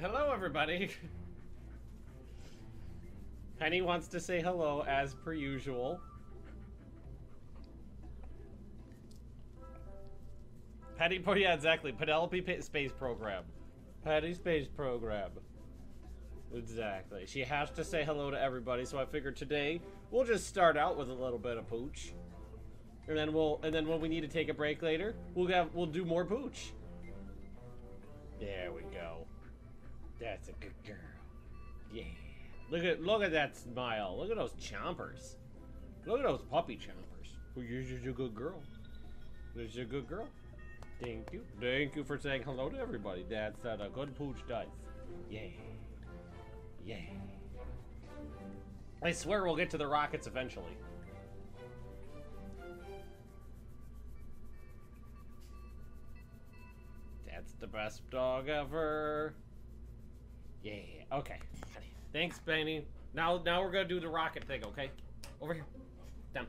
Hello, everybody. Penny wants to say hello as per usual. Penny, yeah, exactly. Penelope Space Program. Penny Space Program. Exactly. She has to say hello to everybody, so I figured today we'll just start out with a little bit of pooch. And then when we need to take a break later, we'll do more pooch. There we go. That's a good girl. Yeah. Look at that smile. Look at those chompers. Look at those puppy chompers. Well, you're just a good girl. You're just a good girl. Thank you. Thank you for saying hello to everybody. That's what a good pooch does. Yeah. Yeah. I swear we'll get to the rockets eventually. That's the best dog ever. Yeah. Okay. Thanks, Penny. Now we're gonna do the rocket thing, okay? Over here. Down.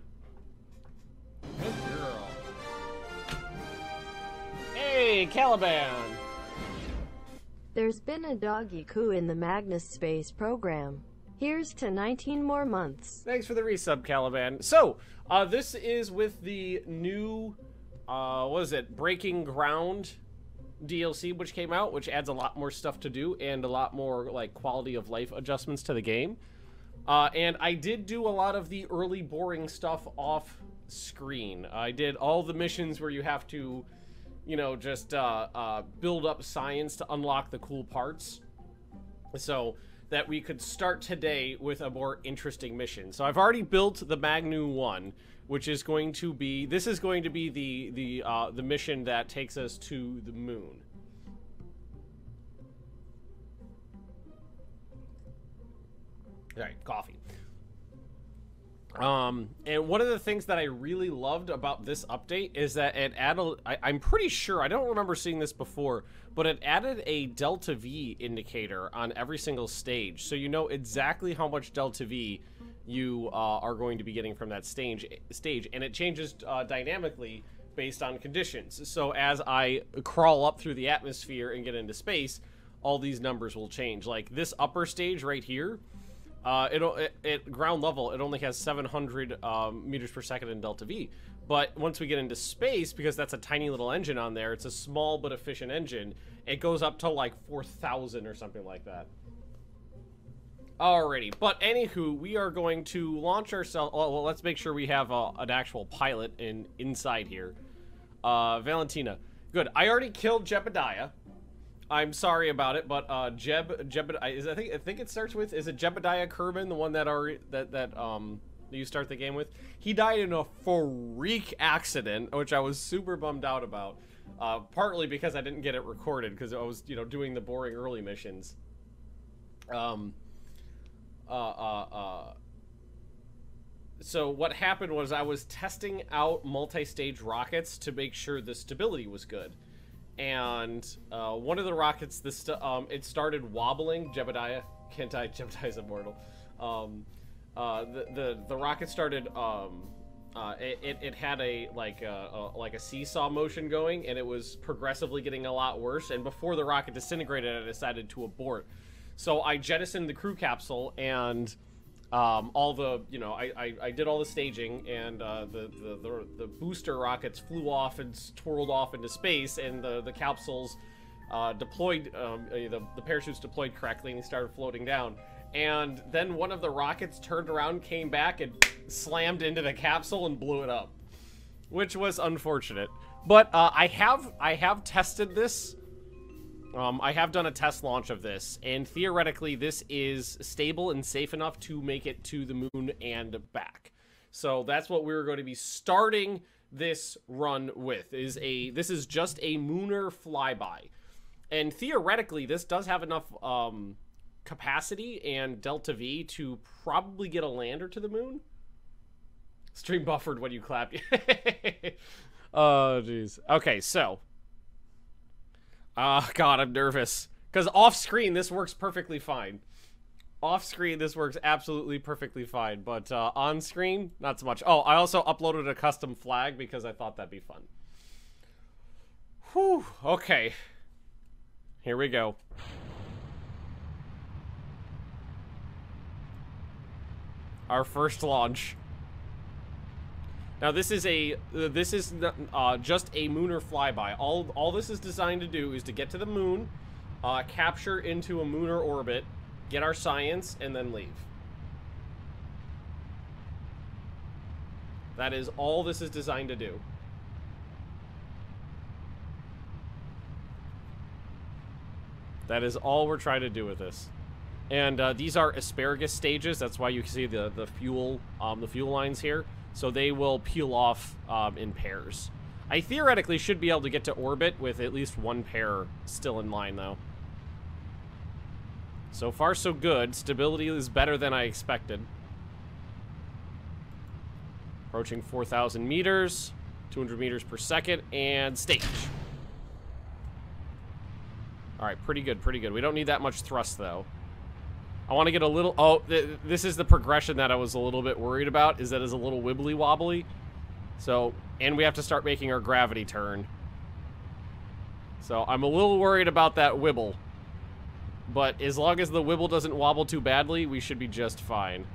Good girl. Hey, Caliban! There's been a doggy coup in the Magnus Space Program. Here's to 19 more months. Thanks for the resub, Caliban. So, this is with the new, what is it, Breaking Ground DLC, which came out, which adds a lot more stuff to do and a lot more, like, quality of life adjustments to the game. And I did do a lot of the early boring stuff off screen. I did all the missions where you have to, you know, just build up science to unlock the cool parts so that we could start today with a more interesting mission. So I've already built the Magnu 1, which is going to be, this is going to be the mission that takes us to the moon. All right, coffee. And one of the things that I really loved about this update is that it added, I'm pretty sure, I don't remember seeing this before, but it added a delta-V indicator on every single stage. So you know exactly how much delta-V you are going to be getting from that stage. And it changes dynamically based on conditions. So as I crawl up through the atmosphere and get into space, all these numbers will change. Like this upper stage right here, at ground level, it only has 700 meters per second in delta V. But once we get into space, because that's a tiny little engine on there, it's a small but efficient engine, it goes up to like 4,000 or something like that. Alrighty, but anywho, we are going to launch ourselves. Well, let's make sure we have an actual pilot inside here. Valentina. Good. I already killed Jebediah. I'm sorry about it, but I think it starts with, is it Jebediah Kerman, the one that you start the game with? He died in a freak accident, which I was super bummed out about, partly because I didn't get it recorded because I was, you know, doing the boring early missions. So what happened was I was testing out multi-stage rockets to make sure the stability was good. And one of the rockets, it started wobbling. Jebediah can't die. Jebediah's immortal. The rocket started. It had a seesaw motion going, and it was progressively getting a lot worse. And before the rocket disintegrated, I decided to abort. So I jettisoned the crew capsule and all the, you know, I did all the staging, and the booster rockets flew off and twirled off into space, and the capsules deployed, the parachutes deployed correctly, and they started floating down. And then one of the rockets turned around, came back, and slammed into the capsule and blew it up, which was unfortunate. But I have tested this. I have done a test launch of this, and theoretically this is stable and safe enough to make it to the moon and back. So that's what we're going to be starting this run with, is this is just a lunar flyby. And theoretically this does have enough capacity and delta V to probably get a lander to the moon. Stream buffered when you clapped. Oh jeez. Okay, so God, I'm nervous. Because off-screen, this works perfectly fine. Off-screen, this works absolutely perfectly fine. But on-screen, not so much. Oh, I also uploaded a custom flag because I thought that'd be fun. Whew, okay. Here we go. our first launch. Now this is just a lunar flyby. All this is designed to do is to get to the moon, capture into a lunar orbit, get our science, and then leave. That is all this is designed to do. That is all we're trying to do with this. And these are asparagus stages. That's why you can see the fuel lines here. So they will peel off in pairs. I theoretically should be able to get to orbit with at least one pair still in line, though. So far, so good. Stability is better than I expected. Approaching 4,000 meters, 200 meters per second, and stage. All right, pretty good, pretty good. We don't need that much thrust, though. I want to get a little... Oh, this is the progression that I was a little bit worried about, is that it's a little wibbly-wobbly. So, and we have to start making our gravity turn. So I'm a little worried about that wibble. But as long as the wibble doesn't wobble too badly, we should be just fine.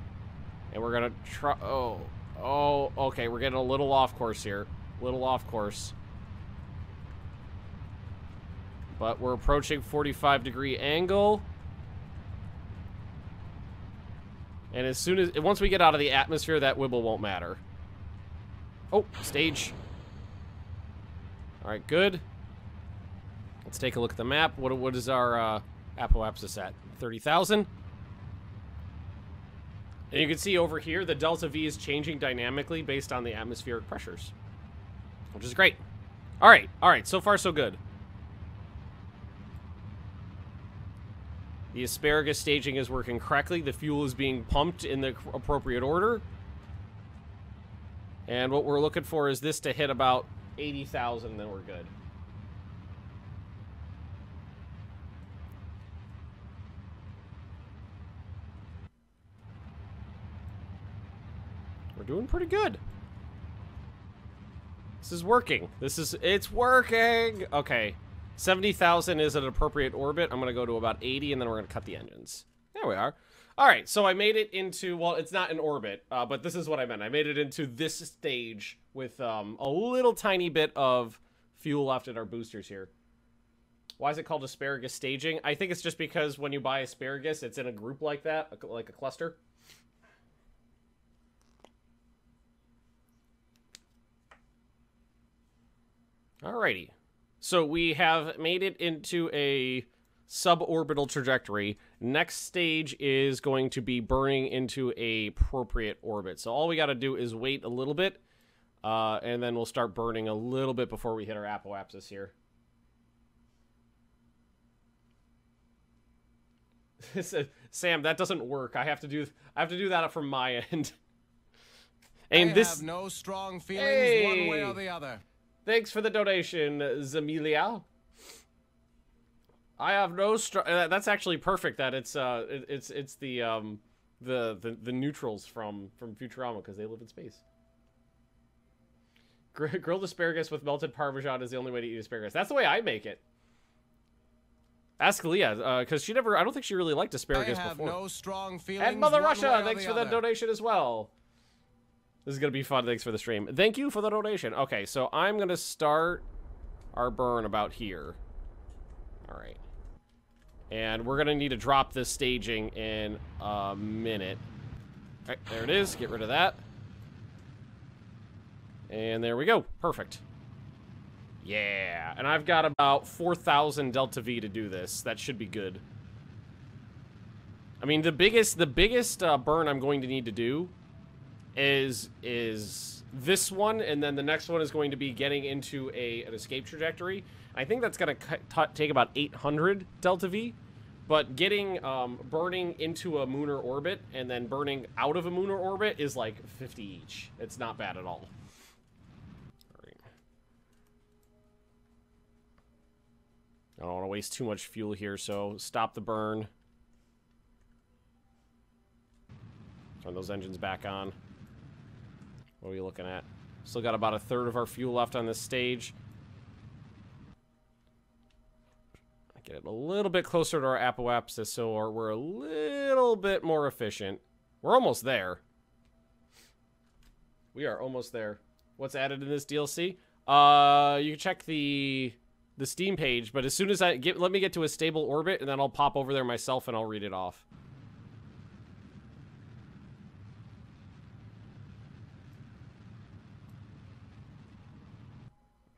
And we're going to try... Oh, oh, okay, we're getting a little off course here. A little off course. But we're approaching 45-degree angle. And as soon as... Once we get out of the atmosphere, that wibble won't matter. Oh, stage. All right, good. Let's take a look at the map. What is our apoapsis at? 30,000. And you can see over here, the delta-V is changing dynamically based on the atmospheric pressures, which is great. All right, all right. So far, so good. The asparagus staging is working correctly. The fuel is being pumped in the appropriate order. And what we're looking for is this to hit about 80,000, then we're good. We're doing pretty good. This is working. It's working! Okay. 70,000 is an appropriate orbit. I'm going to go to about 80, and then we're going to cut the engines. There we are. All right, so I made it into, well, it's not an orbit, but this is what I meant. I made it into this stage with a little tiny bit of fuel left in our boosters here. Why is it called asparagus staging? I think it's just because when you buy asparagus, it's in a group like that, like a cluster. All righty. So we have made it into a suborbital trajectory. Next stage is going to be burning into a appropriate orbit. So all we got to do is wait a little bit, and then we'll start burning a little bit before we hit our apoapsis here. Sam, that doesn't work. I have to do that from my end. And I have no strong feelings one way or the other. Thanks for the donation, Zamilia. I have no that's actually perfect that it's the neutrals from Futurama because they live in space. Grilled asparagus with melted parmesan is the only way to eat asparagus. That's the way I make it. Ask Leah because she never I don't think she really liked asparagus before. No strong feelings. And Mother Russia, thanks for the donation as well. This is going to be fun. Thanks for the stream. Thank you for the donation. Okay, so I'm going to start our burn about here. All right. And we're going to need to drop this staging in a minute. All right, there it is. Get rid of that. And there we go. Perfect. Yeah. And I've got about 4,000 delta-V to do this. That should be good. I mean, the biggest burn I'm going to need to do is this one, and then the next one is going to be getting into an escape trajectory. I think that's going to take about 800 delta V, but getting burning into a lunar orbit and then burning out of a lunar orbit is like 50 each. It's not bad at all. All right. I don't want to waste too much fuel here, so stop the burn. Turn those engines back on. What are we looking at? Still got about a third of our fuel left on this stage. Get it a little bit closer to our apoapsis so we're a little bit more efficient. We're almost there. We are almost there. What's added in this DLC? You can check the Steam page, but as soon as I get, let me get to a stable orbit, and then I'll pop over there myself and I'll read it off.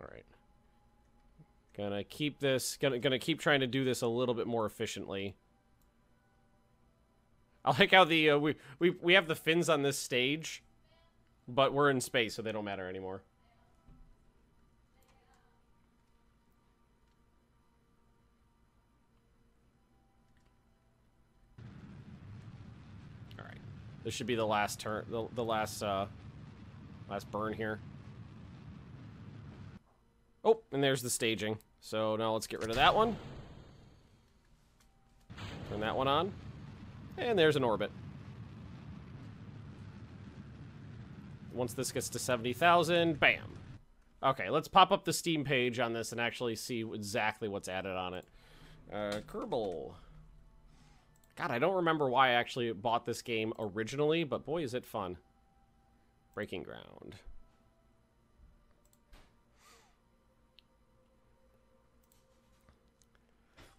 All right. Gonna keep this, gonna keep trying to do this a little bit more efficiently. I like how the we have the fins on this stage, but we're in space, so they don't matter anymore. All right, this should be the last turn, the last burn here. Oh, and there's the staging. So now let's get rid of that one. Turn that one on. And there's an orbit. Once this gets to 70,000, bam. Okay, let's pop up the Steam page on this and actually see exactly what's added on it. Kerbal. God, I don't remember why I actually bought this game originally, but boy, is it fun. Breaking Ground.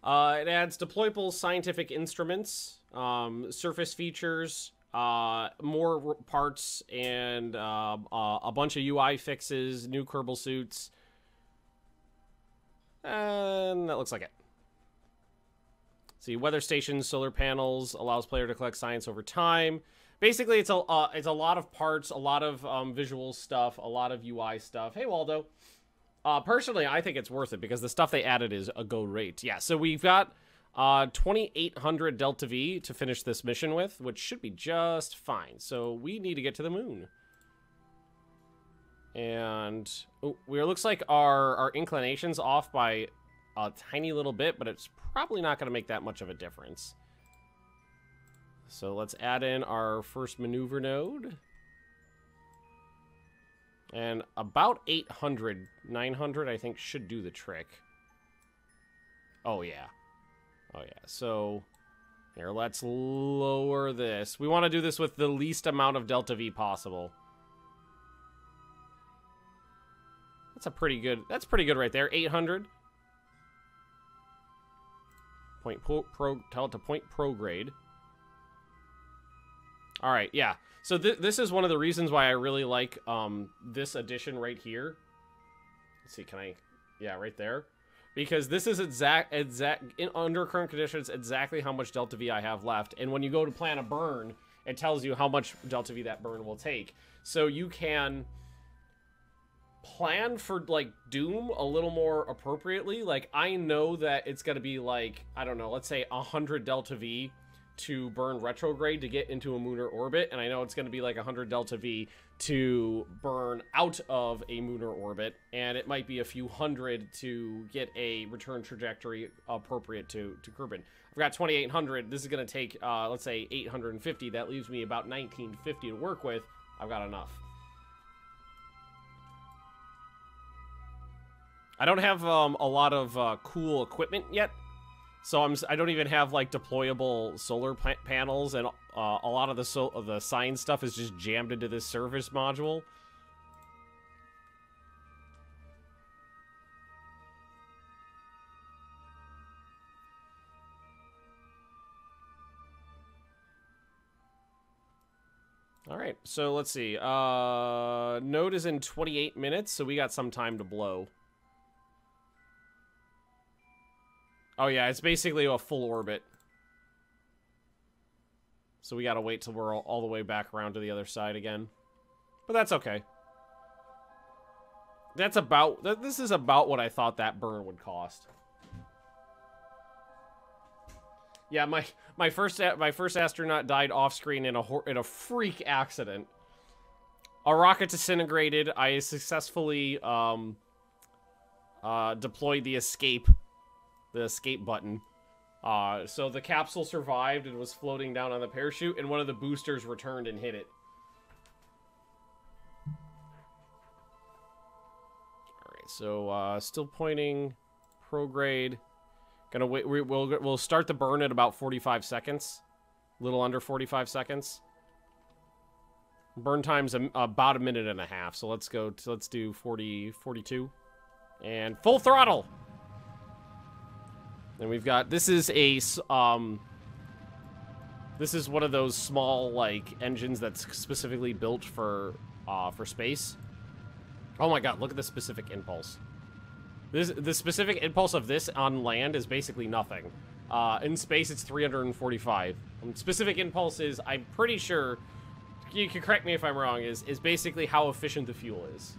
It adds deployable scientific instruments, surface features, more parts, and a bunch of UI fixes, new Kerbal suits, and that looks like it. See, weather stations, solar panels, allows player to collect science over time. Basically, it's a lot of parts, a lot of visual stuff, a lot of UI stuff. Hey, Waldo. Personally, I think it's worth it because the stuff they added is a go rate. Yeah, so we've got 2,800 delta-V to finish this mission with, which should be just fine. So we need to get to the moon. And oh, it looks like our inclination's off by a tiny little bit, but it's probably not going to make that much of a difference. So let's add in our first maneuver node. And about 800, 900, I think, should do the trick. Oh, yeah. Oh, yeah. So, here, let's lower this. We want to do this with the least amount of delta-V possible. That's a pretty good, that's pretty good right there. 800. Tell it to point prograde. All right, yeah. So this is one of the reasons why I really like this addition right here. Let's see, can I? Yeah, right there. Because this is exact in under current conditions exactly how much delta V I have left. And when you go to plan a burn, it tells you how much delta V that burn will take. So you can plan for like doom a little more appropriately. Like I know that it's gonna be like, I don't know, let's say 100 delta V to burn retrograde to get into a lunar orbit, and I know it's going to be like 100 delta V to burn out of a lunar orbit, and it might be a few hundred to get a return trajectory appropriate to Kerbin. I've got 2,800. This is going to take, let's say, 850. That leaves me about 1,950 to work with. I've got enough. I don't have a lot of cool equipment yet. So I don't even have like deployable solar panels, and a lot of the science stuff is just jammed into this service module. All right, so let's see. Node is in 28 minutes, so we got some time to blow. Oh, yeah, it's basically a full orbit. So we gotta wait till we're all the way back around to the other side again. But that's okay. That's about... This is about what I thought that burn would cost. Yeah, my first astronaut died off-screen in a freak accident. Our rocket disintegrated. I successfully deployed the escape button. So the capsule survived and was floating down on the parachute, and one of the boosters returned and hit it. All right, so still pointing prograde. Gonna wait. We'll start the burn at about 45 seconds, a little under 45 seconds. Burn time's about a minute and a half, so let's go to, let's do 40, 42. And full throttle! And we've got, this is a, this is one of those small, like, engines that's specifically built for space. Oh my god, look at the specific impulse. This, the specific impulse of this on land is basically nothing. In space, it's 345. And specific impulse is, I'm pretty sure, you can correct me if I'm wrong, is basically how efficient the fuel is.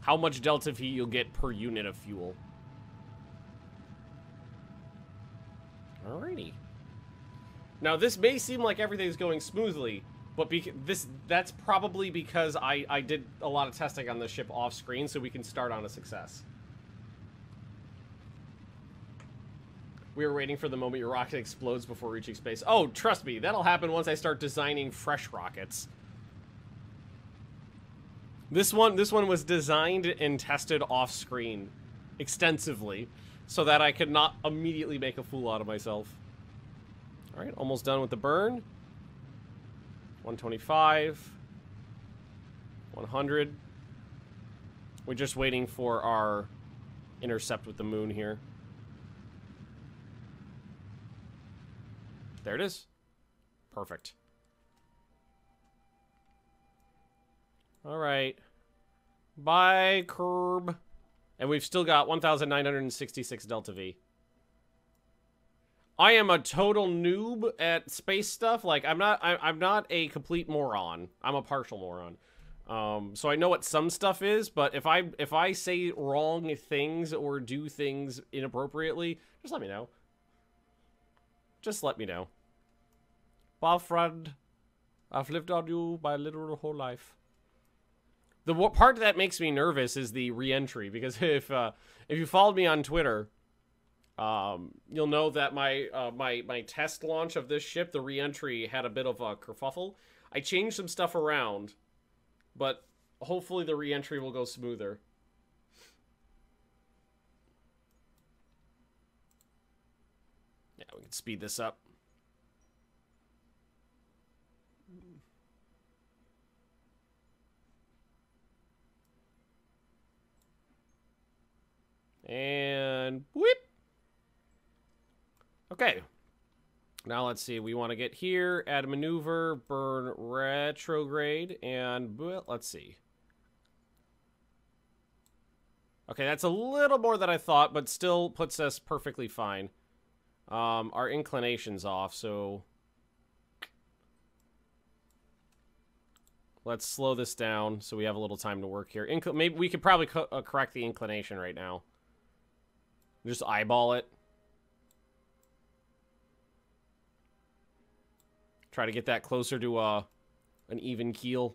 How much delta-V you'll get per unit of fuel. Alrighty. Now, this may seem like everything's going smoothly, but that's probably because I did a lot of testing on the ship off-screen, so we can start on a success. We were waiting for the moment your rocket explodes before reaching space. Oh, trust me, that'll happen once I start designing fresh rockets. This one was designed and tested off-screen extensively, so that I could not immediately make a fool out of myself. All right, almost done with the burn. 125, 100. We're just waiting for our intercept with the moon here. There it is. Perfect. All right. Bye, Kerb. And we've still got 1,966 delta-V. I am a total noob at space stuff. Like, I'm not a complete moron. I'm a partial moron. So I know what some stuff is, but if I say wrong things or do things inappropriately, just let me know. Just let me know. Bob friend, I've lived on you my literal whole life. The part that makes me nervous is the re-entry, because if you followed me on Twitter, you'll know that my test launch of this ship, the re-entry, had a bit of a kerfuffle. I changed some stuff around, but hopefully the re-entry will go smoother. Yeah, we can speed this up. And whip. Okay. Now let's see. We want to get here, add a maneuver, burn retrograde, and let's see. Okay, that's a little more than I thought, but still puts us perfectly fine. Our inclination's off, so let's slow this down so we have a little time to work here. Maybe we could probably correct the inclination right now. Just eyeball it. Try to get that closer to an even keel.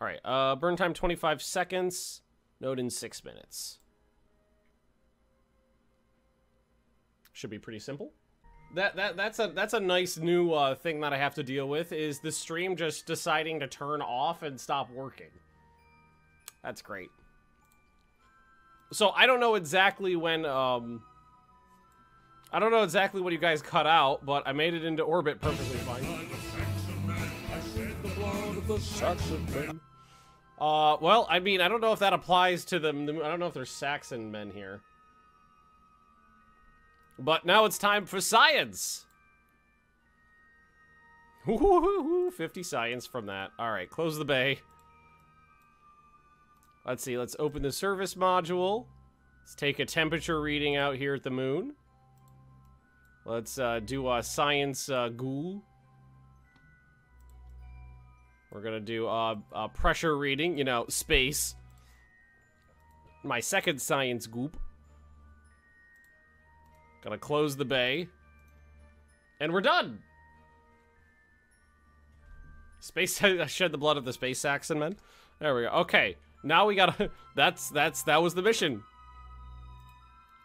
All right, burn time 25 seconds. Node in 6 minutes. Should be pretty simple. That's a nice new thing that I have to deal with, is the stream just deciding to turn off and stop working. That's great. So I don't know exactly when, I don't know exactly what you guys cut out, but I made it into orbit perfectly fine. Well, I mean, I don't know if that applies to them. I don't know if there's Saxon men here. But now it's time for science! Woohoo! 50 science from that. Alright, close the bay. Let's see, let's open the service module. Let's take a temperature reading out here at the moon. Let's do a science ghoul. We're gonna do a pressure reading, you know, space. My second science goop. Gonna close the bay. And we're done! Space, shed the blood of the space Saxon men. There we go, okay. Now we gotta, that was the mission.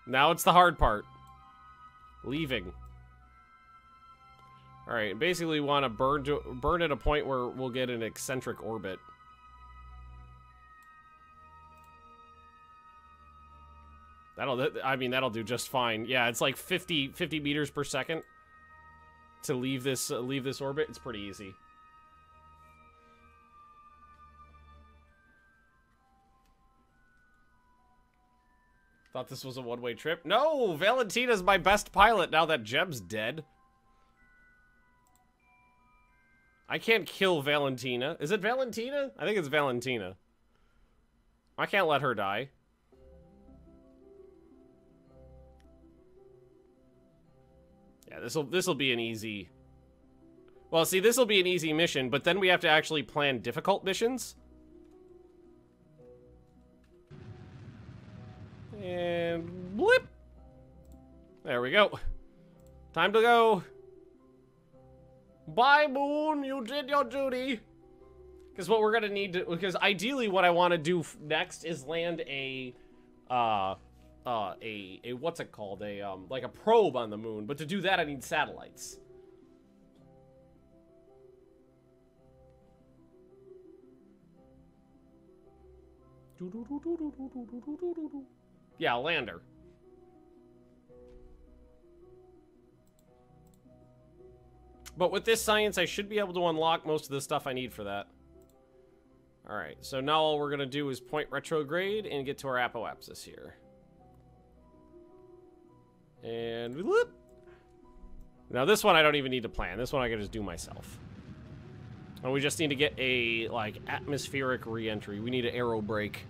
Now it's the hard part. Leaving. All right, basically we want to burn at a point where we'll get an eccentric orbit. I mean, that'll do just fine. Yeah, it's like 50 meters per second to leave this orbit. It's pretty easy. Thought this was a one-way trip. No, Valentina's my best pilot now that Jeb's dead. I can't kill Valentina. Is it Valentina? I think it's Valentina. I can't let her die. Yeah, this'll be an easy... Well, see, this'll be an easy mission, but then we have to actually plan difficult missions. And blip! There we go. Time to go. Bye, Moon. You did your duty. Because what we're gonna need to, because ideally what I want to do next is land a what's it called? Like a probe on the moon. But to do that, I need satellites. Yeah, lander. But with this science, I should be able to unlock most of the stuff I need for that. Alright, so now all we're going to do is point retrograde and get to our apoapsis here. And whoop! Now this one I don't even need to plan. This one I can just do myself. And we just need to get a, like, atmospheric re-entry. We need an aero brake.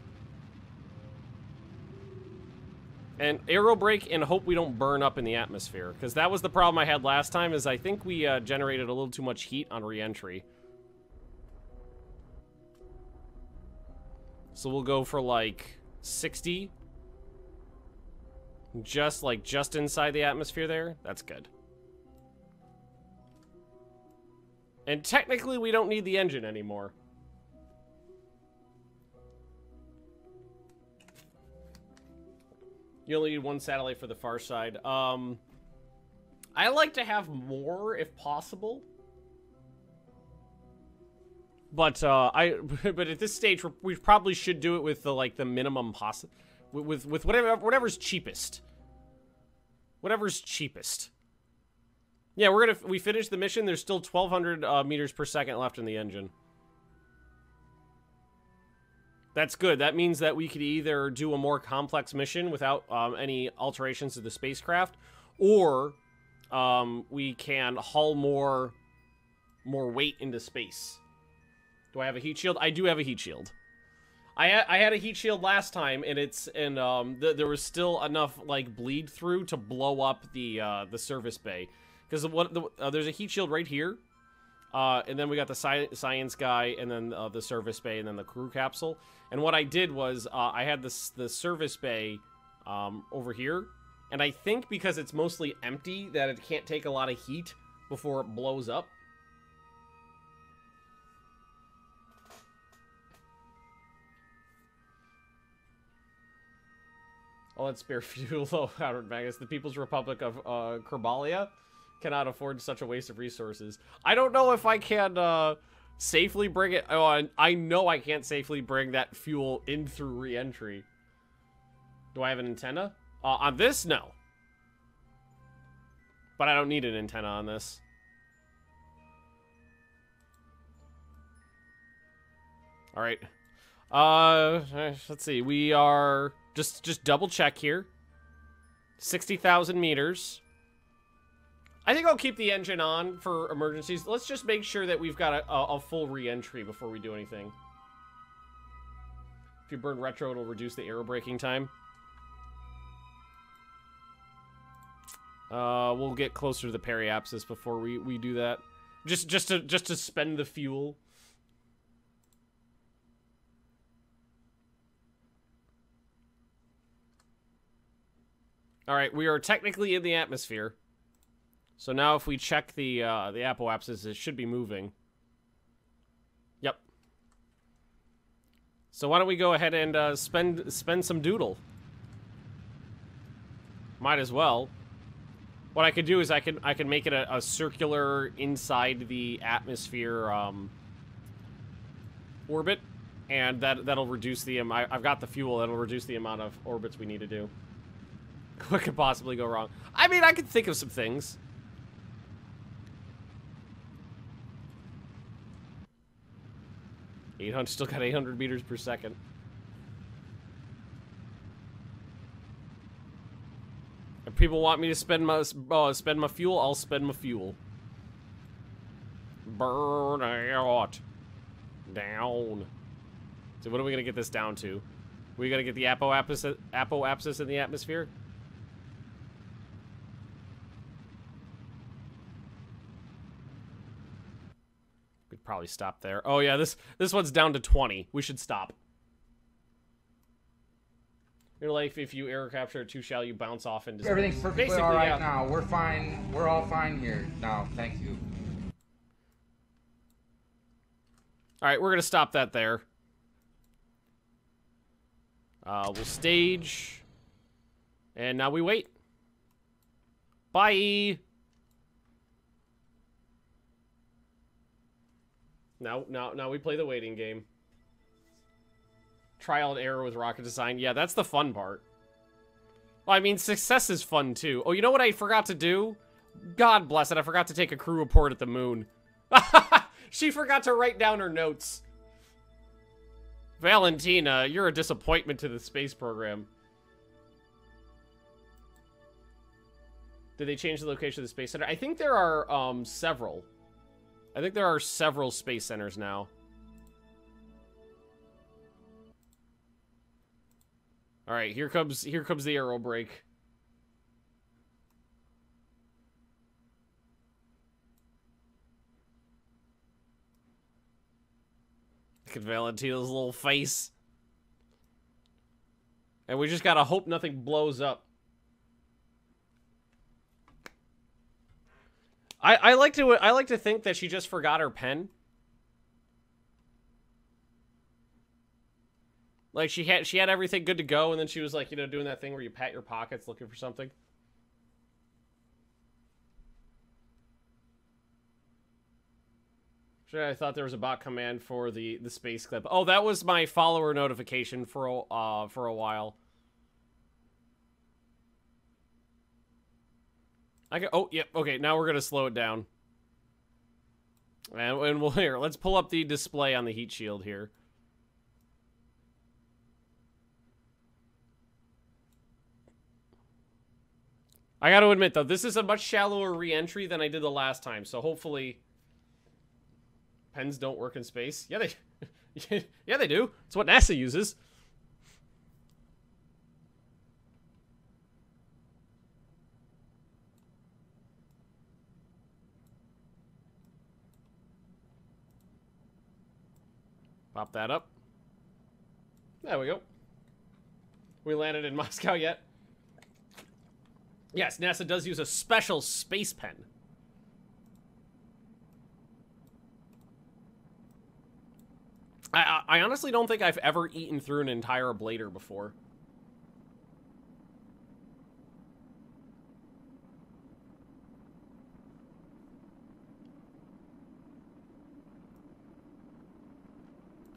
And aero brake and hope we don't burn up in the atmosphere. Because that was the problem I had last time, is I think we generated a little too much heat on re-entry. So we'll go for like 60. Just inside the atmosphere there. That's good. And technically we don't need the engine anymore. You only need one satellite for the far side. I like to have more if possible. But but at this stage we probably should do it with the minimum possible, with whatever's cheapest. Whatever's cheapest. Yeah, we're gonna we finish the mission. There's still 1,200 meters per second left in the engine. That's good. That means that we could either do a more complex mission without any alterations to the spacecraft, or we can haul more weight into space. Do I have a heat shield? I do have a heat shield. I had a heat shield last time, and there was still enough bleed through to blow up the service bay, because there's a heat shield right here. And then we got the science guy, and then the service bay, and then the crew capsule. And what I did was, I had the service bay over here. And I think because it's mostly empty, that it can't take a lot of heat before it blows up. I'll let spare fuel, though, Howard Magnus. The People's Republic of Kerbalia cannot afford such a waste of resources. I don't know if I can safely bring it. Oh, I know I can't safely bring that fuel in through re-entry. Do I have an antenna? On this, no. But I don't need an antenna on this. All right. Let's see. We are just double check here. 60,000 meters. I think I'll keep the engine on for emergencies. Let's just make sure that we've got a full re-entry before we do anything. If you burn retro, it'll reduce the aero braking time. We'll get closer to the periapsis before we do that. Just to spend the fuel. All right, we are technically in the atmosphere. So now if we check the apoapsis, it should be moving. Yep. So why don't we go ahead and spend some doodle? Might as well. What I could do is I can make it a circular inside the atmosphere orbit, and that'll reduce the I've got the fuel that'll reduce the amount of orbits we need to do. What could possibly go wrong? I mean, I could think of some things. Still got 800 meters per second. If people want me to spend my fuel, I'll spend my fuel. Burn out. Down. So what are we gonna get this down to? We gonna get the apoapsis in the atmosphere? Could probably stop there. Oh yeah, this one's down to 20. We should stop. Your life, if you air capture it too shallow, you bounce off into everything's perfectly basically, all right yeah. Now. We're fine. We're all fine here now. Thank you. All right, we're gonna stop that there. We'll stage, and now we wait. Bye. Now we play the waiting game. Trial and error with rocket design. Yeah, that's the fun part. Well, I mean, success is fun too. Oh, you know what I forgot to do? God bless it, I forgot to take a crew report at the moon. She forgot to write down her notes. Valentina, you're a disappointment to the space program. Did they change the location of the space center? I think there are several. I think there are several space centers now. All right, here comes the aero brake. Look at Valentina's little face. And we just gotta hope nothing blows up. I like to think that she just forgot her pen. Like, she had everything good to go, and then she was, like, you know, doing that thing where you pat your pockets looking for something. Sure, I thought there was a bot command for the space clip. Oh, that was my follower notification for a while. Oh, yep, yeah, okay, now we're gonna slow it down. And we'll, here, let's pull up the display on the heat shield here. I gotta admit, though, this is a much shallower re-entry than I did the last time, so hopefully... Pens don't work in space. Yeah, they... yeah, they do. It's what NASA uses. Pop that up. There we go. We landed in Moscow yet. Yes, NASA does use a special space pen. I honestly don't think I've ever eaten through an entire ablator before.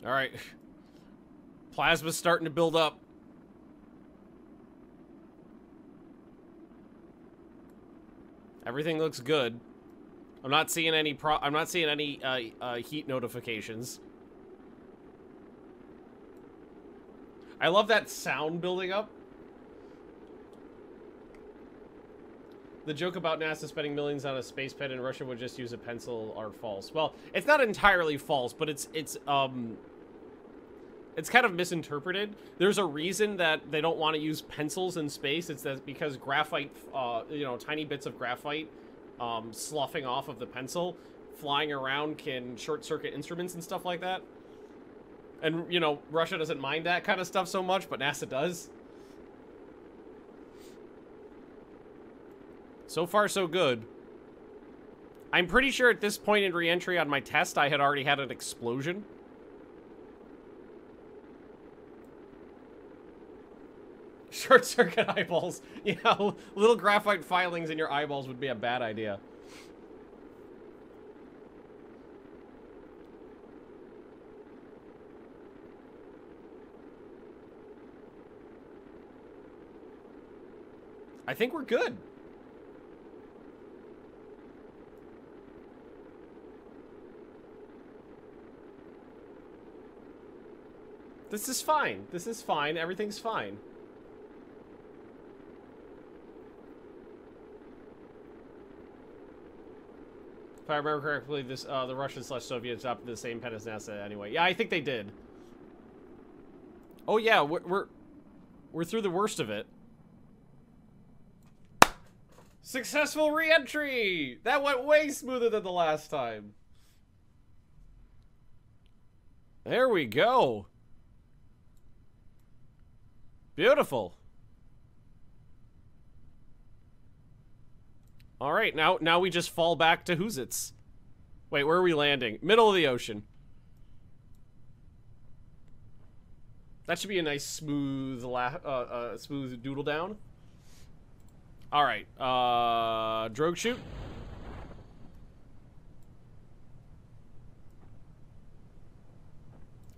All right. Plasma's starting to build up. Everything looks good. I'm not seeing any heat notifications. I love that sound building up. The joke about NASA spending millions on a space pen and Russia would just use a pencil are false. Well, it's not entirely false, but it's kind of misinterpreted. There's a reason that they don't want to use pencils in space. It's that because graphite, you know, tiny bits of graphite sloughing off of the pencil, flying around can short-circuit instruments and stuff like that. And, you know, Russia doesn't mind that kind of stuff so much, but NASA does. So far, so good. I'm pretty sure at this point in re-entry on my test, I had already had an explosion. Short circuit eyeballs. You know, little graphite filings in your eyeballs would be a bad idea. I think we're good. This is fine. This is fine. Everything's fine. If I remember correctly, this the Russian/Soviets adopted the same pen as NASA anyway. Yeah, I think they did. Oh yeah, we're through the worst of it. Successful re-entry! That went way smoother than the last time. There we go. Beautiful. All right, now we just fall back to Hoosits. Wait, where are we landing? Middle of the ocean. That should be a nice smooth smooth doodle down. All right, drogue shoot.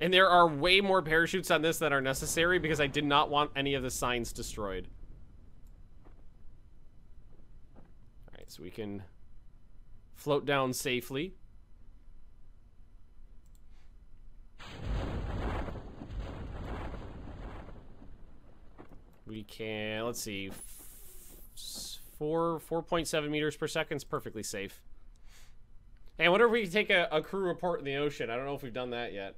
And there are way more parachutes on this than are necessary because I did not want any of the signs destroyed. So we can float down safely. We can, let's see, 4.7 meters per second is perfectly safe. Hey, I wonder if we can take a crew report in the ocean. I don't know if we've done that yet.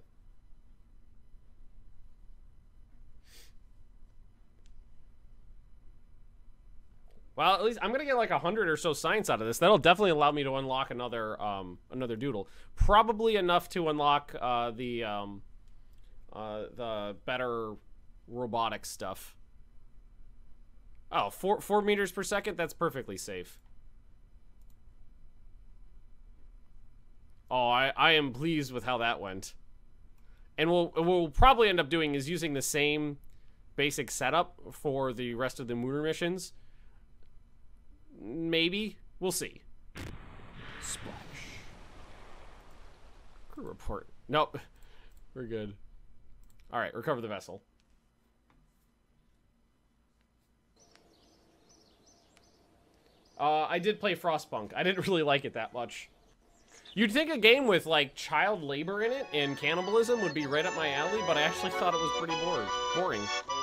Well, at least I'm gonna get like 100 or so science out of this. That'll definitely allow me to unlock another another doodle. Probably enough to unlock the better robotic stuff. Oh, 4 meters per second. That's perfectly safe. Oh, I am pleased with how that went. And we'll probably end up doing is using the same basic setup for the rest of the lunar missions. Maybe. We'll see. Splash. Crew report. Nope. We're good. Alright, recover the vessel. I did play Frostpunk. I didn't really like it that much. You'd think a game with, like, child labor in it and cannibalism would be right up my alley, but I actually thought it was pretty boring.